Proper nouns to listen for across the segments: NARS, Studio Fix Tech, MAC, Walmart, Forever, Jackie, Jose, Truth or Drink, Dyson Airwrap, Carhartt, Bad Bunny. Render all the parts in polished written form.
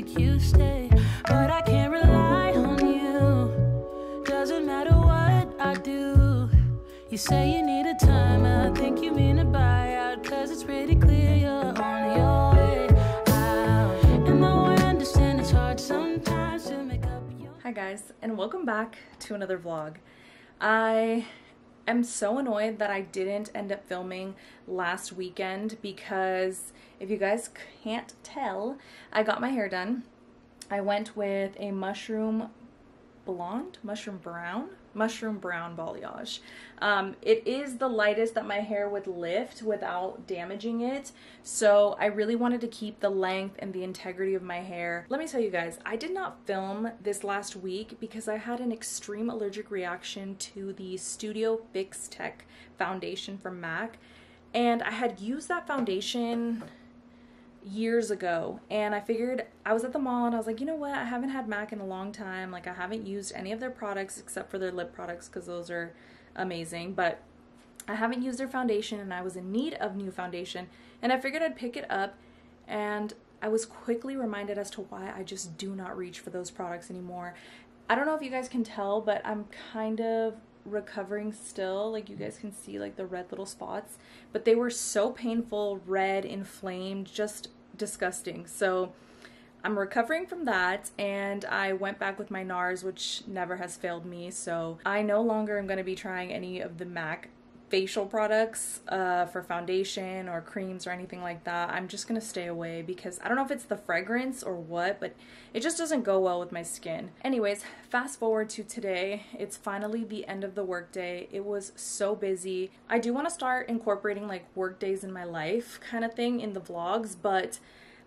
make you stay, but I can't rely on you. Doesn't matter what I do. You say you need a time, I think you mean a buyout, 'cause it's pretty clear you're on your way out. And though I understand it's hard sometimes to make up your... Hi guys, and welcome back to another vlog. I'm so annoyed that I didn't end up filming last weekend because if you guys can't tell, I got my hair done. I went with a mushroom blonde, mushroom brown balayage. It is the lightest that my hair would lift without damaging it, so I really wanted to keep the length and the integrity of my hair. Let me tell you guys, I did not film this last week because I had an extreme allergic reaction to the Studio Fix Tech foundation from MAC, and I had used that foundation years ago, and I figured, I was at the mall and I was like, you know what, I haven't had MAC in a long time, like I haven't used any of their products except for their lip products because those are amazing, but I haven't used their foundation and I was in need of new foundation, and I figured I'd pick it up, and I was quickly reminded as to why I just do not reach for those products anymore. I don't know if you guys can tell, but I'm kind of recovering still, like you guys can see like the red little spots, but they were so painful, red, inflamed, just disgusting. So I'm recovering from that, and I went back with my NARS, which never has failed me, so I no longer am going to be trying any of the MAC facial products for foundation or creams or anything like that. I'm just gonna stay away because I don't know if it's the fragrance or what, but it just doesn't go well with my skin. Anyways, fast forward to today. It's finally the end of the workday. It was so busy. I do want to start incorporating like work days in my life kind of thing in the vlogs, but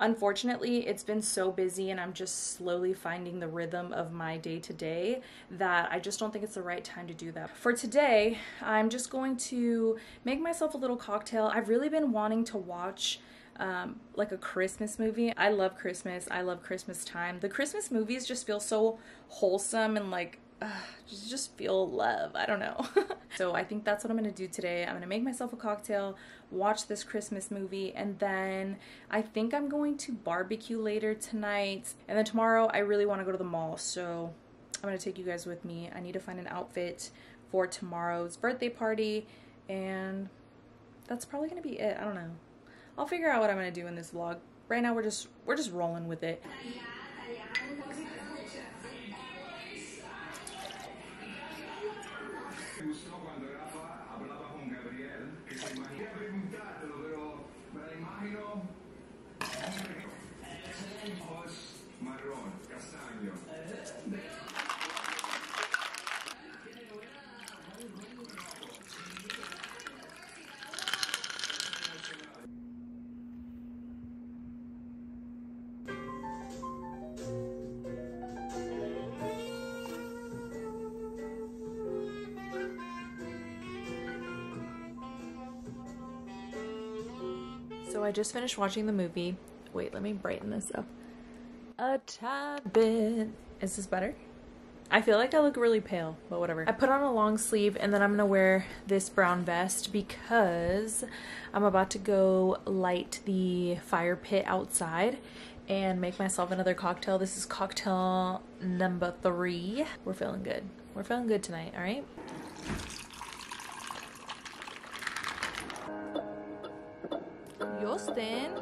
unfortunately, it's been so busy and I'm just slowly finding the rhythm of my day-to-day that I just don't think it's the right time to do that. For today, I'm just going to make myself a little cocktail. I've really been wanting to watch like a Christmas movie. I love Christmas. I love Christmas time. The Christmas movies just feel so wholesome and like just feel love. I don't know. So I think that's what I'm gonna do today. I'm gonna make myself a cocktail, watch this Christmas movie, and then I think I'm going to barbecue later tonight. And then tomorrow I really want to go to the mall, so I'm gonna take you guys with me. I need to find an outfit for tomorrow's birthday party, and that's probably gonna be it. I don't know. I'll figure out what I'm gonna do in this vlog. Right now we're just rolling with it. So I just finished watching the movie. Wait, let me brighten this up a tad bit. Is this better? I feel like I look really pale, but whatever. I put on a long sleeve, and then I'm gonna wear this brown vest because I'm about to go light the fire pit outside and make myself another cocktail. This is cocktail number 3. We're feeling good. We're feeling good tonight, all right? Then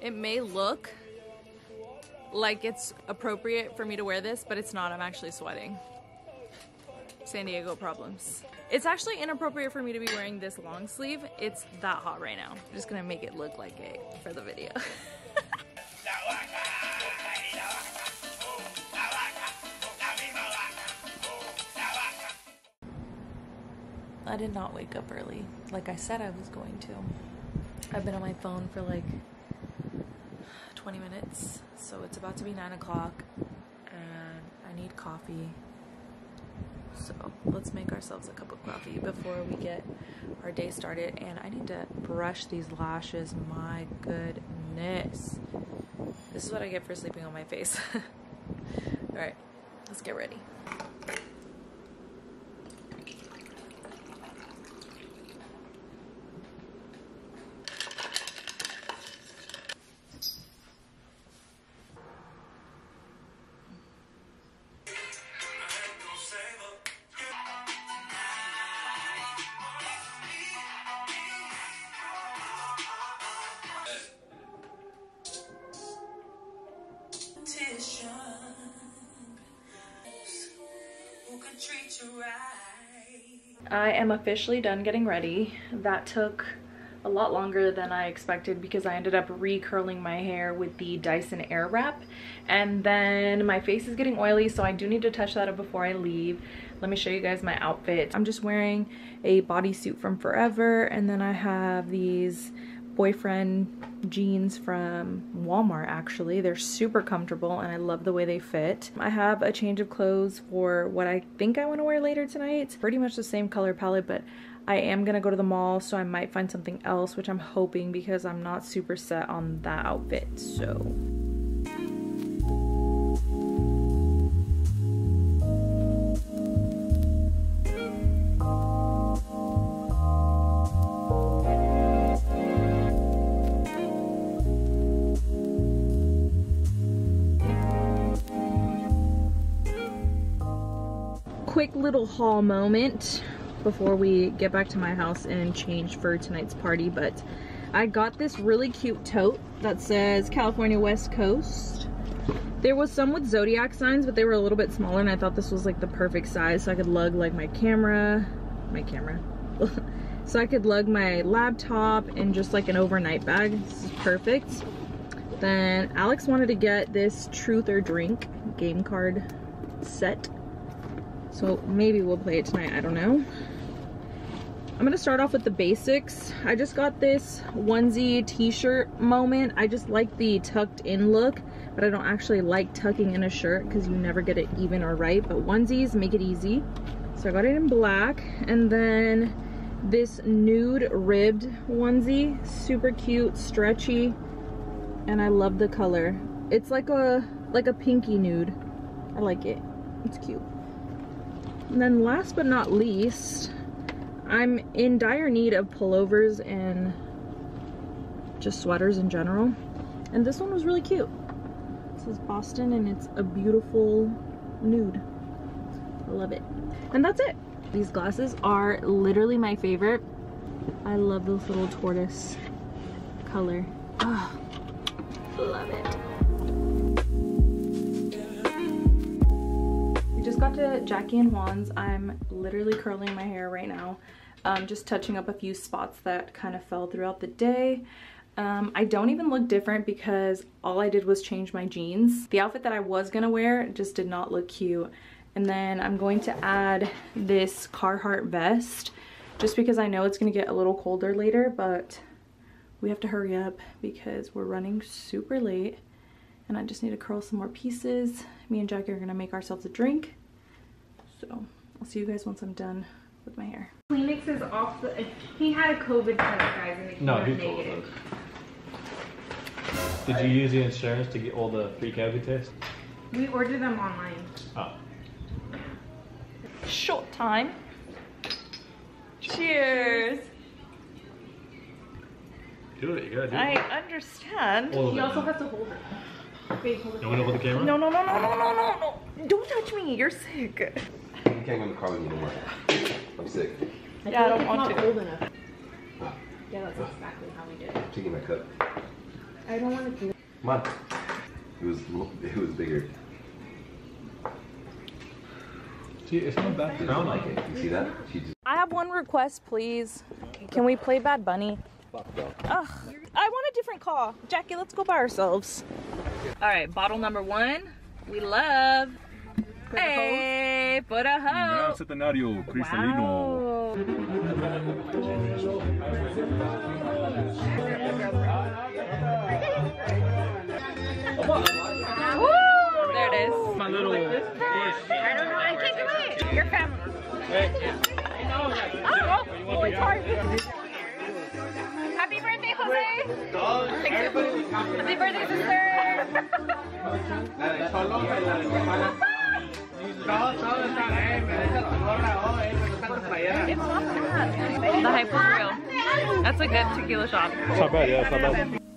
it may look like it's appropriate for me to wear this, but it's not. I'm actually sweating. San Diego problems. It's actually inappropriate for me to be wearing this long sleeve. It's that hot right now. I'm just gonna make it look like it for the video. I did not wake up early like I said I was going to. I've been on my phone for like 20 minutes, so it's about to be 9 o'clock and I need coffee. So let's make ourselves a cup of coffee before we get our day started. And I need to brush these lashes, my goodness. This is what I get for sleeping on my face. All right, let's get ready. I am officially done getting ready. That took a lot longer than I expected because I ended up re-curling my hair with the Dyson Airwrap, and then my face is getting oily, so I do need to touch that up before I leave. Let me show you guys my outfit. I'm just wearing a bodysuit from Forever, and then I have these boyfriend jeans from Walmart. Actually, they're super comfortable and I love the way they fit. I have a change of clothes for what I think I want to wear later tonight. It's pretty much the same color palette, but I am gonna go to the mall, so I might find something else, which I'm hoping, because I'm not super set on that outfit. So quick little haul moment before we get back to my house and change for tonight's party, but I got this really cute tote that says California West Coast. There was some with zodiac signs, but they were a little bit smaller, and I thought this was like the perfect size, so I could lug like my camera so I could lug my laptop and just like an overnight bag. This is perfect. Then Alex wanted to get this Truth or Drink game card set, so maybe we'll play it tonight, I don't know. I'm gonna start off with the basics. I just got this onesie t-shirt moment. I just like the tucked in look, but I don't actually like tucking in a shirt because you never get it even or right, but onesies make it easy. So I got it in black, and then this nude ribbed onesie, super cute, stretchy, and I love the color. It's like a pinky nude. I like it, it's cute. And then last but not least, I'm in dire need of pullovers and just sweaters in general, and this one was really cute. This is Boston, and it's a beautiful nude. I love it. And that's it. These glasses are literally my favorite. I love this little tortoise color. Oh, love it. Just got to Jackie and Juan's. I'm literally curling my hair right now, just touching up a few spots that kind of fell throughout the day. I don't even look different because all I did was change my jeans. The outfit that I was gonna wear just did not look cute. And then I'm going to add this Carhartt vest just because I know it's gonna get a little colder later, but we have to hurry up because we're running super late. And I just need to curl some more pieces. Me and Jackie are gonna make ourselves a drink. So I'll see you guys once I'm done with my hair. Kleenex is off the, he had a COVID test, guys, and it came out negative. Did you use the insurance to get all the free COVID tests? We ordered them online. Oh. Short time. Cheers. Do it, you gotta do it. I understand. He also has to hold it. Wait, you want to hold the camera? No, no, no, no, no, no, no, no. Don't touch me. You're sick. You can't go in the car with me anymore. I'm sick. Yeah, I don't want to. It's not cold enough. Yeah, that's exactly how we did it. I'm taking my cup. I don't want to do it. Come on. It was bigger. See, it's not that brown like it. You see that? She just... I have one request, please. Can we play Bad Bunny? Ugh. I want a different call. Jackie, let's go by ourselves. All right, bottle number one. We love. Hey, put a hoe. Wow. Woo! There it is. My little. I don't know. I can't do it. Your family. Oh, it's hard. Happy birthday, Jose! Happy birthday, sister! It's not bad. The hype was real. That's a good tequila shot. It's not bad, yeah, it's not bad.